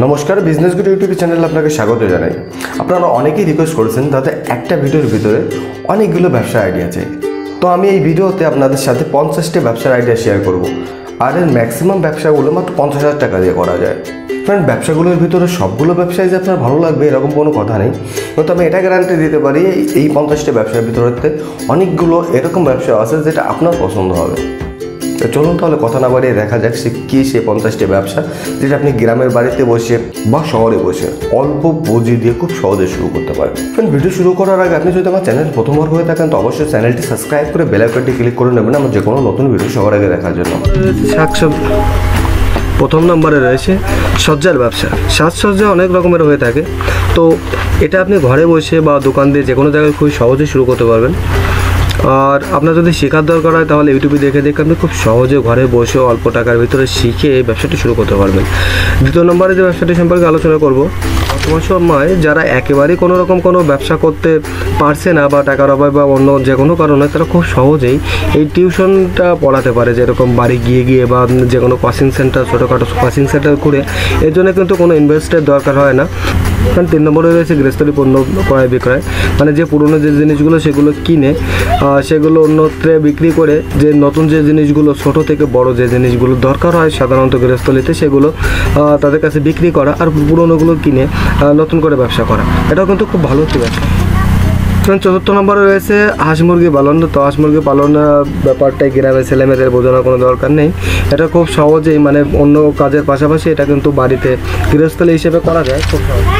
नमस्कार बिजनेस गुरु YouTube channel आपके स्वागत जानाई। अपनारा अनेकेई रिक्वेस्ट करेछेन ताते एकटा भिडियोर भितरे अनेकगुलो व्यवसाय आइडिया आछे, तो आमी एई भिडियोते आपनादेर साथे 50टी व्यवसार आइडिया शेयर करब। और एर मैक्सिमाम व्यवसायगुलो मात्र 50,000 टाका दिए करा जाय। फ्रेंड व्यवसायगुलोर भितरे सबगुलो व्यवसाय जे आपनार भालो लागबे एरकम कोनो कथा नेई, तो आमी एटा ग्यारांटी दिते पारी एई 50टी व्यवसार भितरते अनेकगुलो एरकम व्यवसाय आछे जेटा आपनार पसंद होबे। तो चलुन ताहले कथा ना बाड़िये देखा जाक कि से 50टी व्यवसा जेटा अपनी ग्रामेर बाड़ीते बसे बा शहरे बसे अल्प पुँजी दिए खूब सहजे शुरू करते पारबेन। फ्रेंड भिडियो शुरू करार आगे आपनि जोदि आमार चैनल प्रथमबार हये थाकेन तो अवश्यई चैनलटी सबस्क्राइब करे बेल आइकनटी क्लिक करे नेबेन आमार जेकोनो नतुन भिडियो सबार आगे देखार जोन्नो। प्रथम नम्बर रही है सज्जार व्यवसा। सजसज्जा अनेक रकम हो थे, तो ये अपनी घरे बसे दोकान दिए जेको जगह खूब सहजे शुरू करते हैं। और आपनर जो शेखार दरकार है तो यूट्यूब देखे देखे अपनी खूब सहजे घरे बसे अल्प टाकार भरे शिखे व्यवसाटी शुरू करते हैं। द्वितीय नम्बर जो व्यवसाटी सम्पर्के आलोचना करब, তোমার সময় যারা একেবারে কোনো রকম কোনো ব্যবসা করতে পারছে না বা টাকার অভাব বা অন্য যে কোনো কারণে, তারা খুব সহজেই এই টিউশনটা পড়াতে পারে, যেরকম বাড়ি গিয়ে গিয়ে বা যে কোনো কোচিং সেন্টার ছোটোখাটো কোচিং সেন্টার করে। এর জন্য কিন্তু কোনো ইনভেস্টের দরকার হয় না। কারণ 3 নম্বরে রয়েছে গৃহস্থলী পণ্য ক্রয় বিক্রয়, মানে যে পুরনো যে জিনিসগুলো সেগুলো কিনে সেগুলো অন্যত্রে বিক্রি করে যে নতুন যে জিনিসগুলো ছোট থেকে বড় যে জিনিসগুলো দরকার হয় সাধারণত গৃহস্থলীতে সেগুলো তাদের কাছে বিক্রি করা আর পুরনোগুলো কিনে নতুন করে ব্যবসা করা, এটাও কিন্তু খুব ভালো একটি ব্যবসা। কারণ ৪র্থ নম্বরে রয়েছে হাঁস মুরগি পালন। তো হাঁস মুরগি পালন ব্যাপারটাই গ্রামের ছেলেমেয়েদের বোঝানোর কোনো দরকার নেই, এটা খুব সহজেই মানে অন্য কাজের পাশাপাশি এটা কিন্তু বাড়িতে গৃহস্থলী হিসেবে করা যায় খুব সহজে।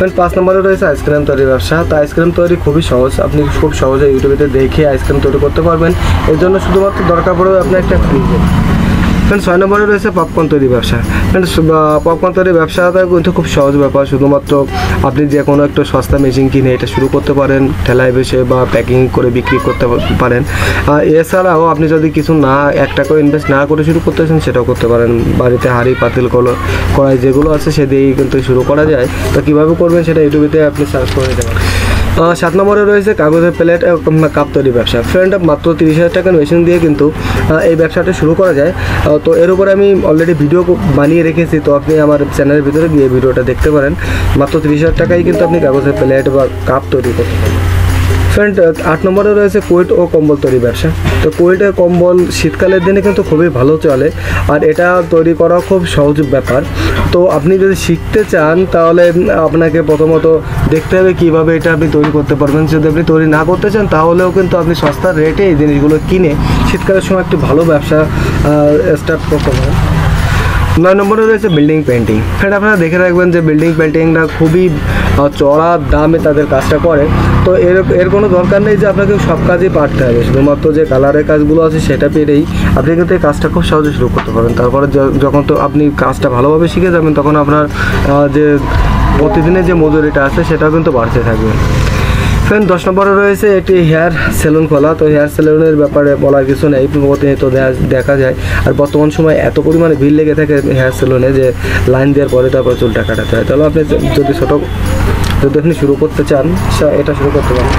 फ्रेंड 5 नम्बर रही है आइसक्रीम तैयारी व्यवसा। तो आइसक्रीम तैयारी खूब ही सहज, अपनी खूब सहजे यूट्यूब देखे आइसक्रीम तैयारी करते हैं, यह शुधुमात्र दरकार पड़े अपना एक फ्रिज। फ्रेंड 6 नम्बर रही है पपकर्न तैयारी व्यवसा। फ्रेंड पपकर्न तैयारी व्यवसा क्योंकि खूब सहज व्यापार, शुधुमात्र अपनी जेको एक सस्ता मेशिन किने ये शुरू करते ठेलाय बसे बा पैकिंग करे बिक्री करते। एछाड़ाओ अपनी जदि किछु ना एक टाका इनभेस्ट ना करे शुरू करते हैं सेटाओ करते पारेन, बाड़ीते हाड़ी पातिल कड़ाई जेगुलो आछे सेदिये किन्तु शुरू करा जाय। तो किभाबे करबेन सेटा यूट्यूबेते आपनि सार्च करे निते पारेन। 7 नम्बरे रही है कागजे प्लेट कप तैयारी व्यवसा। फ्रेंड मात्र 30,000 टाका मेशिन दिए किन्तु ये व्यवसाटा शुरू करा जाए। तो एर उपरे आमी अलरेडी भिडियो बनिए रेखेछि, तो आपनि आमार चैनलेर भितरे गिये भिडियोटा देखते पारेन। मात्र 30,000 टाकाय किन्तु आपनि कागजे प्लेट बा कप तैयारी करते पारबेन। फ्रेंड 8 नम्बरे रही है कोट और कम्बल तैयारी व्यवसा। तो कोटर कम्बल शीतकाले दिन क्योंकि खूब ही भलो चले और यहाँ तैरि खूब सहज बेपार। तो अपनी जो शिखते चान अपना के प्रथम देखते हैं क्यों ये अपनी तैरि करते हैं, जो अपनी तैरि ना करते चान क्योंकि अपनी सस्ता रेटे ये जिनिसगुलो किने शीतकाल समय एक भलो व्यवसा स्टार्ट करते हैं। 9 नम्बरे रही है बिल्डिंग पेंटिंग। फ्रेंड अपना देखे रखबें जो बिल्डिंग पेंटिंग खूब ही चड़ा दामे तरह काजटा करे, तो एर कोनो दरकार नहीं आपके सब काज ही पारते हैं, शुधुमात्र जो कलर काजगुलो आछे सेटा पेरेई आपनि किन्तु एई काजटा खूब सहजे शुरू करते पारेन। तारपरे जखन तो आपनि काजटा भालोभाबे शिखे जाबेन तखन आपनार जे प्रतिदिनेर जे मजुरिटा आछे सेटाओ किन्तु बाड़ते थाकबे। फ्रेंड 10 नम्बरे रही है एक हेयर सैलून खोला। तो हेयर सैलूनर बेपारे बलार किछु नेई, प्रतिनियत देखा जाए और बर्तमान समय एत परिमाणे भीड़ लेगे थाके हेयर सैलूने जे लाइन देওয়ার পরে তারপর চুলটা কাটাতে হয়। তাহলে আপনি যদি আপনি শুরু করতে চান এটা শুরু করতে পারেন।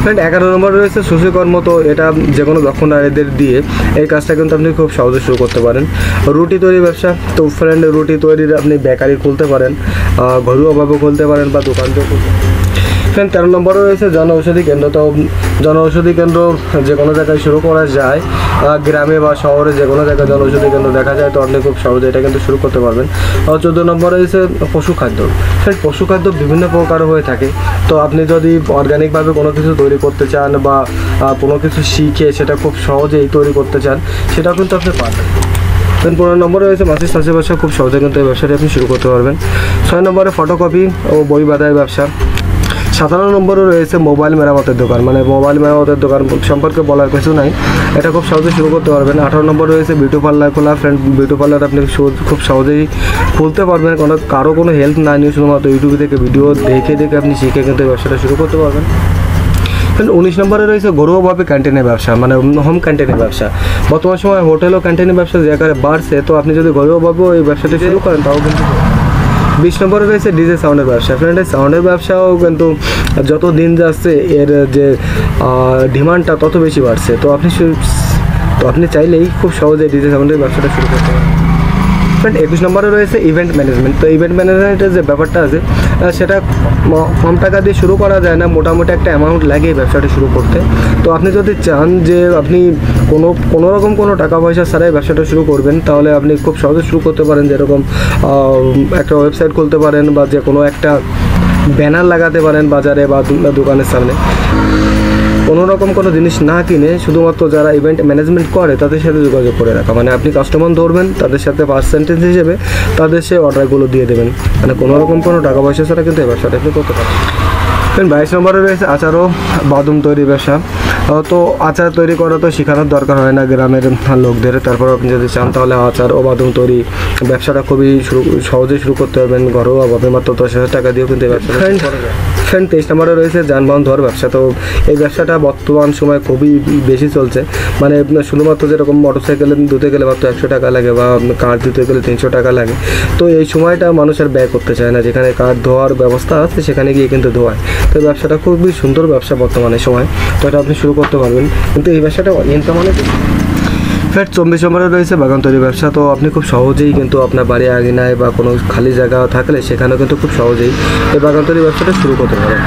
फ्रेंड 11 नम्बरे रही है सुशीकर्म। तो यहाँ जो दक्ष नारे दिए ये काजटा क्योंकि अपनी खूब सहजे शुरू करते हैं। रुटी तैयारी व्यवसा। तो फ्रेंड रुटी तैयारी अपनी बेकारि खुलते हैं, घरुआ भावे खुलते हैं, दोकान दिए खुलते। फ्रेंड 13 नम्बरे रही है जनऔषधि केंद्र। तो जनऔषधि केंद्र जेको जगह शुरू करा जाए ग्रामे बा शहरे जेको जगह जनऔषधि केंद्र देखा जाए, तो अपनी खूब सहजे ये क्योंकि शुरू करते हैं। और 14 नम्बरे रही है पशुखाद्य। फ्रेंड पशुखाद्य विभिन्न प्रकार हो थे, तो अपनी जदि अर्गानिक भावे कोनो किछु तैरि करते चान बा कोनो किछु शिखे सेटा खूब सहजे तैरि करते चान सेटा किन्तु आपनि पारबेन। फ्रेंड 15 नम्बर रही है माछेर चाষের ব্যবসা। खूब सहजे क्योंकि व्यवसाटी अपनी शुरू करते हैं। 6 नम्बरे फटोकपि और बई बाधार व्यवसा। 17 नम्बरे रही है मोबाइल मेरामतेर दोकान, मैं मोबाइल मेरामतेर दोकान सम्पर्के बलार किछु नाई, एटा खूब सहजे शुरू करते पारबेन। 18 नम्बर रही है ब्यूटी पार्लार खोला। फ्रेंड ब्यूटी पार्लार अपनी खूब सहजेई खुलते पारबेन, कारण कारो कोनो हेल्प ना निये शुधुमात्र यूट्यूब थेके भिडियो देखे देखे अपनी शिखे किन्तु व्यवसाटा शुरू करते पारबेन। फ्रेंड 19 नम्बरे रही है घरुआभावे कैंटिने व्यवसा, मैं होम कैंटिने व्यवसा। बर्तमान समय होटेल और कैंटिने व्यवसा जे आकारे बाड़छे, तो अपनी जो घरुआभावे ये व्यवसाटी शुरू करें ताओ किन्तु। 20 नम्बरे रही है डीजे साउंडर व्यवसा। फ्रेंड साउंडर व्यवसाओ क्योंकि जो दिन जाच्छे एर जे डिमांडटा तत बेशी बाड़छे, तो अपनी चाइलेई खूब सहजे डीजे साउंडर व्यवसाटा शुरू करते हैं। डिपार्टमेंट 21 नम्बरे रही है इवेंट मैनेजमेंट। तो इवेंट मैनेजमेंटेर जो ব্যাপারটা আছে সেটা কম টাকা দিয়ে শুরু করা যায় না, মোটামুটি একটা অ্যামাউন্ট লাগে ব্যবসাটা শুরু করতে। তো আপনি যদি চান যে আপনি কোনো রকম কোনো টাকা পয়সা ছাড়াই ব্যবসাটা শুরু করবেন তাহলে আপনি খুব সহজে শুরু করতে পারেন, যেরকম একটা ওয়েবসাইট খুলতে পারেন বা যে কোনো একটা ব্যানার লাগাতে পারেন বাজারে বা দোকানের সামনে। কোনো রকম কোনো জিনিস না কিনে শুধুমাত্র যারা ইভেন্ট ম্যানেজমেন্ট করে তাদের সাথে যোগাযোগ করে রাখা, মানে আপনি কাস্টমার ধরবেন তাদের সাথে পার্সেন্টেজ হিসেবে তাদের সেই অর্ডারগুলো দিয়ে দেবেন, মানে কোনো রকম কোনো টাকা পয়সা ছাড়া কিন্তু এই ব্যবসাটা আপনি করতে পারেন। 22 নম্বরে রয়েছে আচার ও বাদাম তৈরি ব্যবসা। তো আচার তৈরি করা তো শেখানোর দরকার হয় না গ্রামের লোকদের, তারপর আপনি যদি চান তাহলে আচার ও বাদাম তৈরি ব্যবসাটা খুবই সহজে শুরু করতে পারবেন ঘরোয়া ভাবে, মাত্র 10,000 টাকা দিয়েও কিন্তু এই ব্যবসাটা করা যায়। ফ্রেন্ড 23 নম্বরে রয়েছে যানবাহন ধর ব্যবসা। তো এই ব্যবসাটা বর্তমান সময় খুবই বেশি চলছে, মানে শুধুমাত্র যেরকম মোটরসাইকেল ধুতে গেলে মাত্র 100 টাকা লাগে বা কার ধুতে গেলে 300 টাকা লাগে, তো এই সময়টা মানুষ আর ব্যয় করতে চায় না, যেখানে কার ধোয়ার ব্যবস্থা আছে সেখানে গিয়ে কিন্তু ধোয়ায়। তো ব্যবসাটা খুবই সুন্দর ব্যবসা বর্তমানে সময়, তো এটা আপনি শুরু করতে পারবেন, কিন্তু এই ব্যবসাটা ইনকাম অনেক। ফ্রেন্ড 24 নম্বরে রয়েছে বাগান তৈরি ব্যবসা। তো আপনি খুব সহজেই কিন্তু আপনার বাড়ি আঙিনায় বা কোনো খালি জায়গা থাকলে সেখানেও কিন্তু খুব সহজেই এই বাগান তৈরি ব্যবসাটা শুরু করতে পারেন।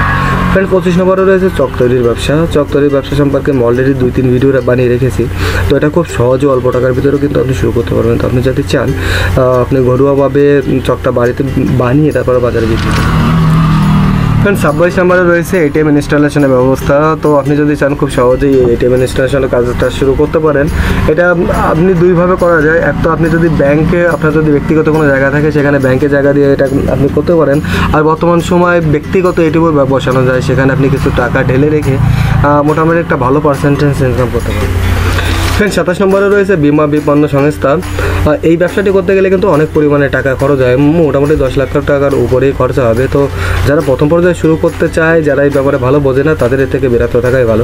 ফ্রেন্ড 25 নম্বরে রয়েছে চক তৈরির ব্যবসা। চক তৈরির ব্যবসা সম্পর্কে আমি অলরেডি 2-3 ভিডিও বানিয়ে রেখেছি, তো এটা খুব সহজে অল্প টাকার ভিতরেও কিন্তু আপনি শুরু করতে পারবেন। তো আপনি যদি চান আপনি ঘরোয়াভাবে চকটা বাড়িতে বানিয়ে তারপরে বাজারে বিক্রি করবেন। কারণ 26 নম্বরে রয়েছে এটিএম ইনস্টলেশনের ব্যবস্থা। তো আপনি যদি চান খুব সহজেই এটিএম ইনস্টলেশনের কাজটা শুরু করতে পারেন। এটা আপনি দুইভাবে করা যায়, এক তো আপনি যদি ব্যাংকে আপনার যদি ব্যক্তিগত কোনো জায়গা থাকে সেখানে ব্যাংকে জায়গা দিয়ে এটা আপনি করতে পারেন, আর বর্তমান সময় ব্যক্তিগত এটিএমও বসানো যায়, সেখানে আপনি কিছু টাকা ঢেলে রেখে মোটামুটি একটা ভালো পার্সেন্টেজ ইনকাম করতে পারেন। ফ্রেন্ড 27 নম্বরে রয়েছে বিমা বিপন্ন সংস্থা। এই ব্যবসাটি করতে গেলে কিন্তু অনেক পরিমাণে টাকা খরচ হয়, মোটামুটি 10 লাখ টাকার উপরেই খরচা হবে। তো যারা প্রথম পর্যায়ে শুরু করতে চায়, যারা এই ব্যাপারে ভালো বোঝে না, তাদের থেকে বিরত থাকাই ভালো।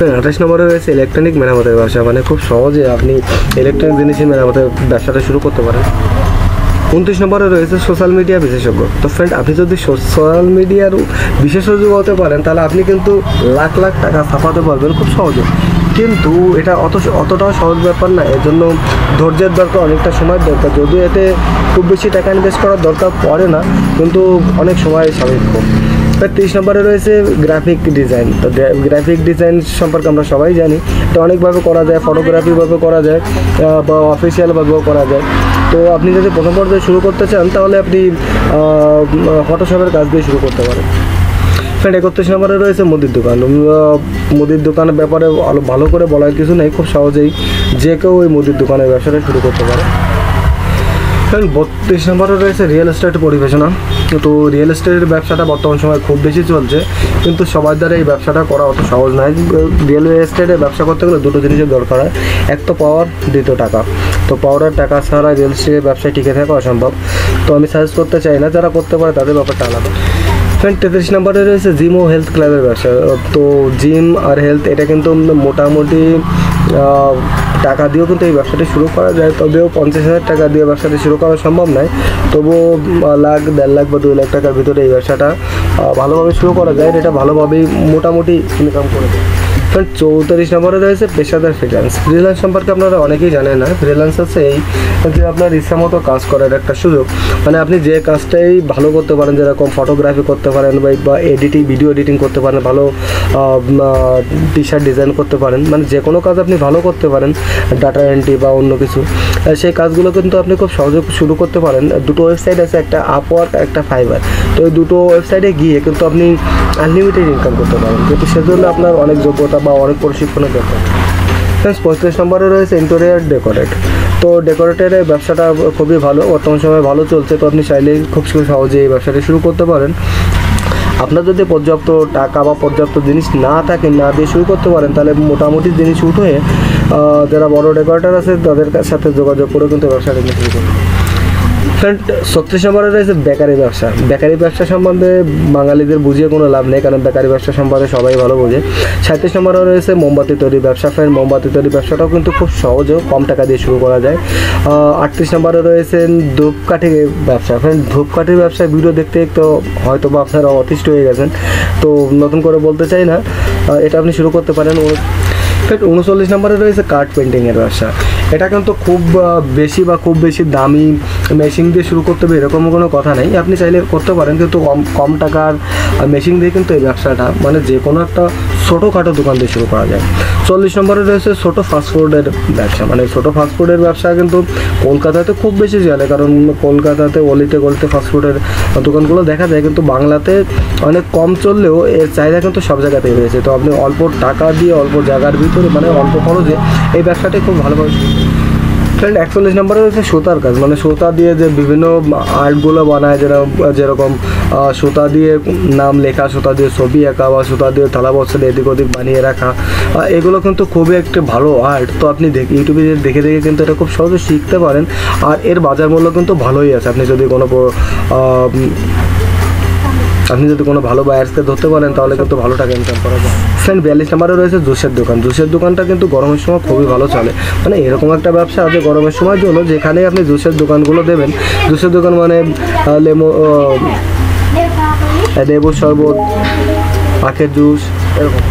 28 নম্বরে রয়েছে ইলেকট্রনিক মেরামতের ব্যবসা, মানে খুব সহজে আপনি ইলেকট্রনিক জিনিসের মেরামতের ব্যবসাটা শুরু করতে পারেন। 29 নম্বরে রয়েছে সোশ্যাল মিডিয়া বিশেষজ্ঞ। তো ফ্রেন্ড আপনি যদি সোশ্যাল মিডিয়ার বিশেষজ্ঞ হতে পারেন তাহলে আপনি কিন্তু লাখ লাখ টাকা ছাপাতে পারবেন খুব সহজে, কিন্তু এটা অতটাও সহজ ব্যাপার না, এর জন্য ধৈর্যের দরকার, অনেকটা সময়ের দরকার, যদিও এতে খুব বেশি টাকা ইনভেস্ট করার দরকার পড়ে না কিন্তু অনেক সময় সাপেক্ষ। 30 নম্বরে রয়েছে গ্রাফিক ডিজাইন। তো গ্রাফিক ডিজাইন সম্পর্কে আমরা সবাই জানি, এটা অনেকভাবে করা যায়, ফটোগ্রাফিভাবে করা যায় বা অফিসিয়ালভাবেও করা যায়। তো আপনি যদি প্রথম পর্যায়ে শুরু করতে চান তাহলে আপনি ফটোশপের কাজ দিয়ে শুরু করতে পারেন। ফ্রেন্ড 31 নম্বরে রয়েছে মুদির দোকান। মুদির দোকানের ব্যাপারে ভালো করে বলার কিছু নেই, খুব সহজেই যে কেউ ওই মুদির দোকানের ব্যবসাটা শুরু করতে পারে। ফ্রেন্ড 32 নম্বরে রয়েছে রিয়েল এস্টেট পরিবেশনা। তো রিয়েল এস্টেটের ব্যবসাটা বর্তমান সময় খুব বেশি চলছে, কিন্তু সবার দ্বারা এই ব্যবসাটা করা অত সহজ নয়। রিয়েল এস্টেটের ব্যবসা করতে গেলে দুটো জিনিসের দরকার হয়, এক তো পাওয়ার, দ্বিতীয় টাকা। তো পাওয়ার আর টাকা ছাড়া রিয়েল এস্টেটের ব্যবসায় টিকে থাকা অসম্ভব, তো আমি সাজেস্ট করতে চাই না, যারা করতে পারে তাদের ব্যাপারটা আলাদা। ফ্রেন্ড 33 নম্বরে রয়েছে জিম ও হেলথ ক্লাবের ব্যবসা। তো জিম আর হেলথ এটা কিন্তু মোটামুটি টাকা দিয়েও কিন্তু এই ব্যবসাটি শুরু করা যায়, তবেও 50,000 টাকা দিয়ে ব্যবসাটি শুরু করা সম্ভব নয়, তবুও 1 লাখ, 1.5 লাখ বা 2 লাখ টাকার ভিতরে এই ব্যবসাটা ভালোভাবে শুরু করা যায়, এটা ভালোভাবেই মোটামুটি ইনকাম করে দেয়। ফ্রেন্ড 34 নম্বরে রয়েছে পেশাদার ফ্রিল্যান্স। ফ্রিল্যান্স সম্পর্কে আপনারা অনেকেই জানেন না, ফ্রিল্যান্স হচ্ছে এই যে আপনার ইচ্ছা মতো কাজ করার একটা সুযোগ, মানে আপনি যে কাজটাই ভালো করতে পারেন, যেরকম ফটোগ্রাফি করতে পারেন বা এডিটিং, ভিডিও এডিটিং করতে পারেন, ভালো টি-শার্ট ডিজাইন করতে পারেন, মানে যে কোনো কাজ আপনি ভালো করতে পারেন, ডাটা এন্ট্রি বা অন্য কিছু, সেই কাজগুলো কিন্তু আপনি খুব সহজে শুরু করতে পারেন। দুটো ওয়েবসাইট আছে, একটা আপওয়ার্ক একটা ফাইবার, তো এই দুটো ওয়েবসাইটে গিয়ে কিন্তু আপনি আনলিমিটেড ইনকাম করতে পারেন, কিন্তু সেজন্য আপনার অনেক যোগ্যতা বা অনেক প্রশিক্ষণের দরকার। ফ্রেন্ডস 35 নম্বরে রয়েছে ইন্টেরিয়র ডেকোরেট। তো ডেকোরেটের ব্যবসাটা খুবই ভালো, বর্তমান সময় ভালো চলছে, তো আপনি চাইলেই খুব সহজে এই ব্যবসাটা শুরু করতে পারেন। আপনার যদি পর্যাপ্ত টাকা বা পর্যাপ্ত জিনিস না থাকে, না দিয়ে শুরু করতে পারেন, তাহলে মোটামুটি জিনিস উঠে যারা বড় ডেকোরেটর আছে তাদের সাথে যোগাযোগ করে কিন্তু ব্যবসাটা শুরু করবেন। ফ্রেন্ড 36 নম্বরে রয়েছে বেকারি ব্যবসা। বেকারি ব্যবসা সম্বন্ধে বাঙালিদের বুঝিয়ে কোনো লাভ নেই, কারণ বেকারি ব্যবসা সম্বন্ধে সবাই ভালো বোঝে। 37 নম্বরে রয়েছে মোমবাতি তৈরি ব্যবসা। ফ্রেন্ড মোমবাতি তৈরি ব্যবসাটাও কিন্তু খুব সহজেও কম টাকা দিয়ে শুরু করা যায়। 38 নম্বরে রয়েছে ধূপকাঠি ব্যবসা। ফ্রেন্ড ধূপকাঠির ব্যবসায় ভিডিও দেখতে তো হয়তো বা আপনারা অতিষ্ঠ হয়ে গেছেন, তো নতুন করে বলতে চাই না, এটা আপনি শুরু করতে পারেন। ফ্রেন্ড 39 নম্বরে রয়েছে কার্ড পেন্টিংয়ের ব্যবসা। এটা কিন্তু খুব বেশি বা খুব বেশি দামি মেশিন দিয়ে শুরু করতে হবে এরকম কোনো কথা নেই। আপনি চাইলে করতে পারেন, কিন্তু কম টাকার মেশিন দিয়ে কিন্তু এই ব্যবসাটা মানে যে কোনো একটা ছোটোখাটো দোকান দিয়ে শুরু করা যায়। 40 নম্বরে রয়েছে ছোটো ফাস্টফুডের ব্যবসা। মানে ছোটো ফাস্টফুডের ব্যবসা কিন্তু কলকাতাতে খুব বেশি চলে, কারণ কলকাতাতে অলিতে গলিতে ফাস্টফুডের দোকানগুলো দেখা যায়, কিন্তু বাংলাতে অনেক কম চললেও এর চাহিদা কিন্তু সব জায়গাতেই রয়েছে। তো আপনি অল্প টাকা দিয়ে অল্প জায়গার ভিতরে মানে অল্প খরচে এই ব্যবসাটি খুব ভালোভাবে। ফ্রেন্ড 41 নম্বরে রয়েছে সুতার কাজ। মানে সুতা দিয়ে যে বিভিন্ন আর্টগুলো বানায়, যেরকম সুতা দিয়ে নাম লেখা, সুতা দিয়ে ছবি আঁকা বা সুতা দিয়ে থালা বসলে এদিক ওদিক বানিয়ে রাখা, এগুলো কিন্তু খুবই একটা ভালো আর্ট। তো আপনি ইউটিউবে দেখে দেখে কিন্তু এটা খুব সহজে শিখতে পারেন, আর এর বাজার মূল্য কিন্তু ভালোই আছে। আপনি যদি কোনো ভালো বায়ার্সকে ধরতে পারেন তাহলে কিন্তু ভালো টাকা ইনকাম করা যায়। ফ্রেন্ড 42 নম্বরে রয়েছে জুসের দোকান। জুসের দোকানটা কিন্তু গরমের সময় খুবই ভালো চলে। মানে এরকম একটা ব্যবসা আছে গরমের সময়ের জন্য, যেখানে আপনি জুসের দোকানগুলো দেবেন। জুসের দোকান মানে লেবুর শরবত, আখের জুস এরকম।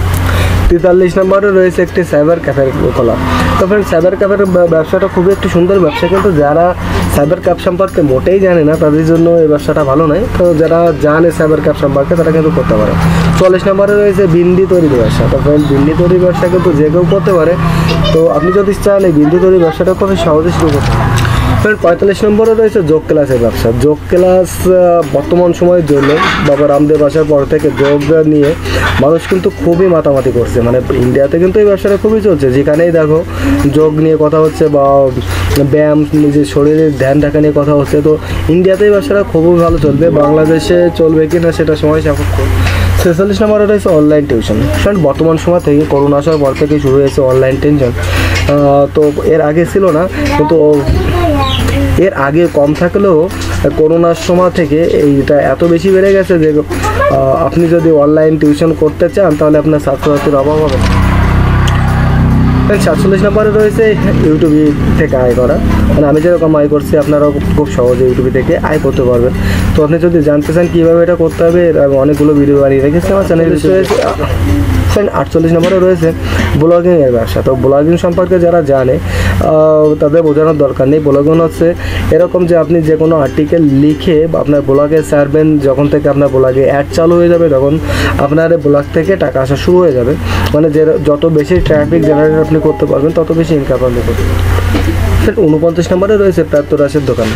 43 নম্বরে রয়েছে একটি সাইবার ক্যাফের খোলা। তো ফ্রেন্ড সাইবার ক্যাফের ব্যবসাটা খুবই একটি সুন্দর ব্যবসা, কিন্তু যারা সাইবার ক্যাফ সম্পর্কে মোটেই জানে না তাদের জন্য এই ব্যবসাটা ভালো নয়। তো যারা জানে সাইবার ক্যাফ সম্পর্কে তারা কিন্তু করতে পারে। 44 নম্বরে রয়েছে বিন্দি তৈরির ব্যবসা। তো ফ্রেন্ড বিন্দি তৈরির ব্যবসা কিন্তু যে কেউ করতে পারে। তো আপনি যদি চান এই বিন্দি তৈরির ব্যবসাটা খুবই সহজে শুরু করতে পারেন। ফ্রেন্ড 45 নম্বরে রয়েছে যোগ ক্লাসের ব্যবসা। যোগ ক্লাস বর্তমান সময়ের জন্য বাবা রামদেব আসার পর থেকে যোগ নিয়ে মানুষ কিন্তু খুবই মাতামাতি করছে। মানে ইন্ডিয়াতে কিন্তু এই ব্যবসাটা খুবই চলছে, যেখানেই দেখো যোগ নিয়ে কথা হচ্ছে বা ব্যায়াম, নিজের শরীরের ধ্যান রাখা নিয়ে কথা হচ্ছে। তো ইন্ডিয়াতে এই ব্যবসাটা খুবই ভালো চলবে, বাংলাদেশে চলবে কি না সেটা সময় সাপেক্ষ। 46 নম্বরে রয়েছে অনলাইন টিউশন। ফ্রেন্ড বর্তমান সময় থেকে করোনা আসার পর থেকে শুরু হয়েছে অনলাইন টিউশন। তো এর আগে ছিল না, কিন্তু এর আগে কম থাকলেও করোনার সময় থেকে এইটা এত বেশি বেড়ে গেছে যে আপনি যদি অনলাইন টিউশন করতে চান তাহলে আপনার ছাত্রছাত্রীর অভাব হবে। 47 নম্বরে রয়েছে ইউটিউব থেকে আয় করা। মানে আমি যেরকম আয় করছি আপনারাও খুব সহজে ইউটিউব থেকে আয় করতে পারবেন। তো আপনি যদি জানতে চান কীভাবে এটা করতে হবে, আমি অনেকগুলো ভিডিও বানিয়ে রেখেছি আমার চ্যানেলে। 48 নম্বরে রয়েছে ব্লগিংয়ের ব্যবসা। তো ব্লগিং সম্পর্কে যারা জানে তাদের বোঝানোর দরকার নেই। ব্লগিং হচ্ছে এরকম যে আপনি যে কোনো আর্টিকেল লিখে আপনার ব্লগে ছাড়বেন, যখন থেকে আপনার ব্লগে অ্যাড চালু হয়ে যাবে তখন আপনার ব্লগ থেকে টাকা আসা শুরু হয়ে যাবে। মানে যত বেশি ট্রাফিক জেনারেট আপনি করতে পারবেন তত বেশি ইনকাম আপনি করতে পারবেন। 49 নম্বরে রয়েছে প্রাতরাশের দোকান।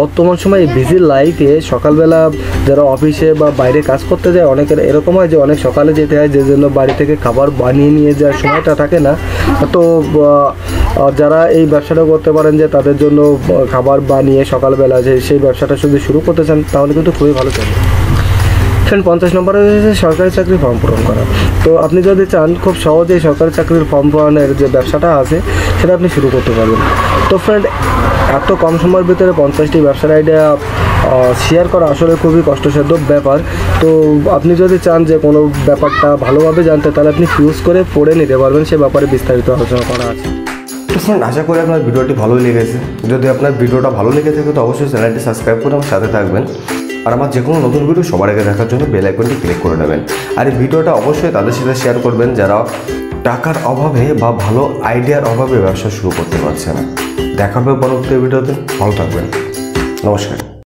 বর্তমান সময় বিজি লাইফে সকালবেলা যারা অফিসে বা বাইরে কাজ করতে যায় অনেকের এরকম হয় যে অনেক সকালে যেতে হয়, যে জন্য বাড়ি থেকে খাবার বানিয়ে নিয়ে যাওয়ার সময়টা থাকে না। তো যারা এই ব্যবসাটা করতে পারেন যে তাদের জন্য খাবার বানিয়ে সকালবেলা যে সেই ব্যবসাটা যদি শুরু করতে চান তাহলে কিন্তু খুবই ভালো চলবে। 50 নম্বরে রয়েছে সরকারি চাকরির ফর্ম পূরণ করা। তো আপনি যদি চান খুব সহজেই সরকারি চাকরির ফর্ম পূরণের যে ব্যবসাটা আছে সেটা আপনি শুরু করতে পারবেন। তো ফ্রেন্ড এত কম সময়ের ভিতরে 50টি ব্যবসার আইডিয়া শেয়ার করা আসলে খুবই কষ্টসাধ্য ব্যাপার। তো আপনি যদি চান যে কোনো ব্যাপারটা ভালোভাবে জানতে তাহলে আপনি ফিউজ করে পড়ে নিতে পারবেন, সে ব্যাপারে বিস্তারিত আলোচনা করা আছে। তো ফ্রেন্ড আশা করি আপনার ভিডিওটি ভালোই লেগেছে। যদি আপনার ভিডিওটা ভালো লেগে থাকে তো অবশ্যই চ্যানেলটি সাবস্ক্রাইব করে আমার সাথে থাকবেন, আর আমার যে কোনো নতুন ভিডিও সবার আগে দেখার জন্য বেল আইকনটি ক্লিক করে নেবেন। আর এই ভিডিওটা অবশ্যই তাদের সাথে শেয়ার করবেন যারা টাকার অভাবে বা ভালো আইডিয়ার অভাবে ব্যবসা শুরু করতে পারছে না। দেখা হবে পরবর্তী ভিডিওতে। ভালো থাকবেন, নমস্কার।